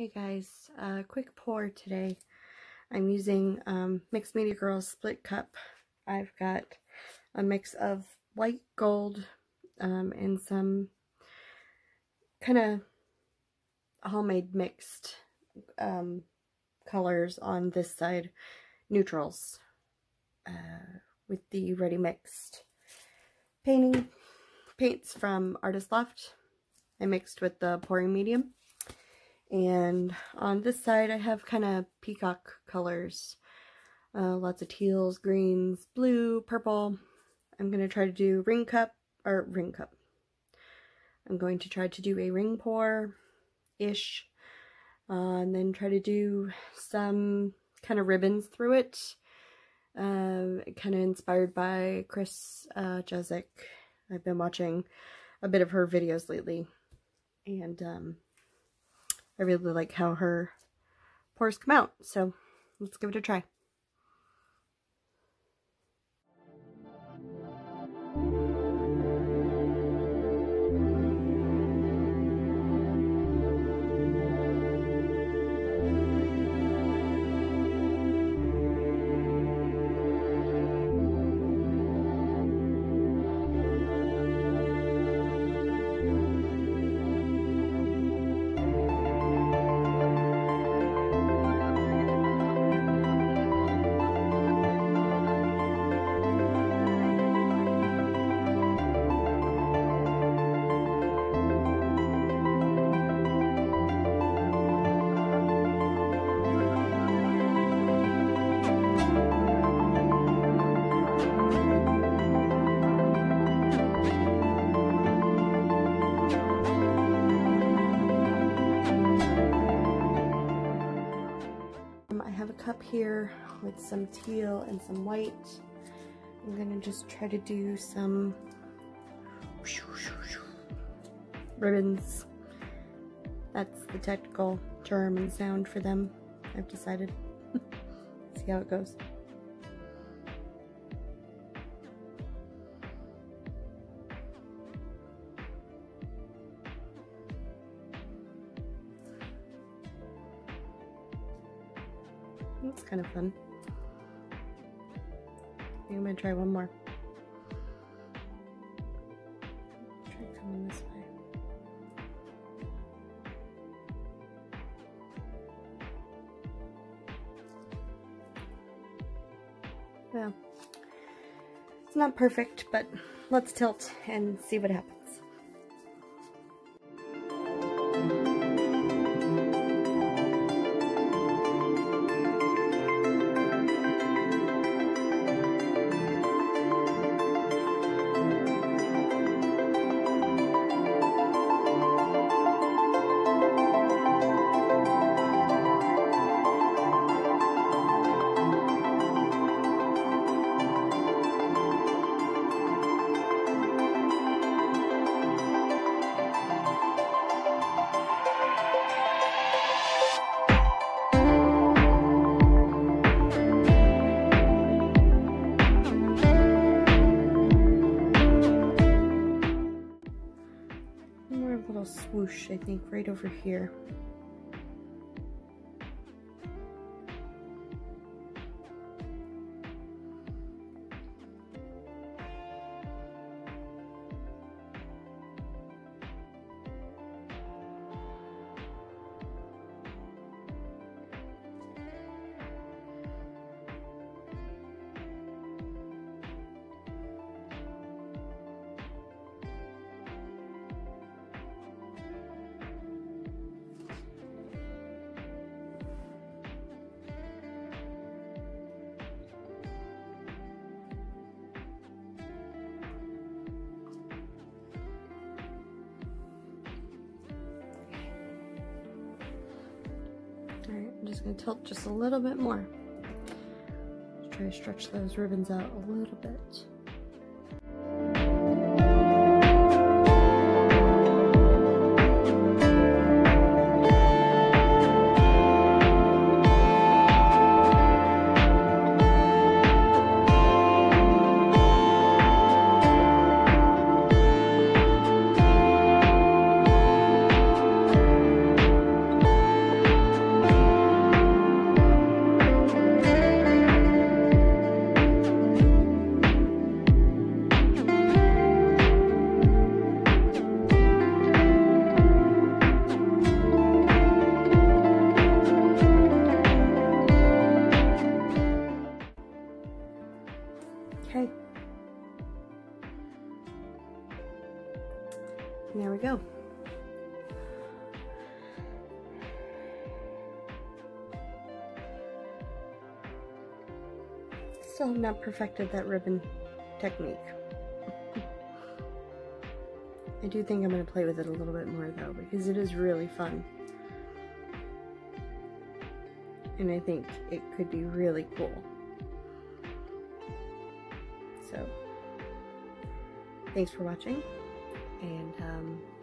Hey guys, quick pour today. I'm using Mixed Media Girls Split Cup. I've got a mix of light gold and some kind of homemade mixed colors on this side, neutrals, with the ready mixed paints from Artist Loft. I mixed with the pouring medium. And on this side I have kind of peacock colors, lots of teals, greens, blue, purple. I'm going to try to do I'm going to try to do a ring pour-ish, and then try to do some kind of ribbons through it, kind of inspired by Chris Jeszeck. I've been watching a bit of her videos lately, and I really like how her pores come out, so let's give it a try. Cup here with some teal and some white. I'm gonna just try to do some ribbons. That's the technical term and sound for them, I've decided. See how it goes. That's kind of fun. I think I'm going to try one more. Try coming this way. Well, it's not perfect, but let's tilt and see what happens. Swoosh, I think, right over here. Alright, I'm just going to tilt just a little bit more. Just try to stretch those ribbons out a little bit. still have not perfected that ribbon technique. I do think I'm going to play with it a little bit more though, because it is really fun. And I think it could be really cool. So, thanks for watching, and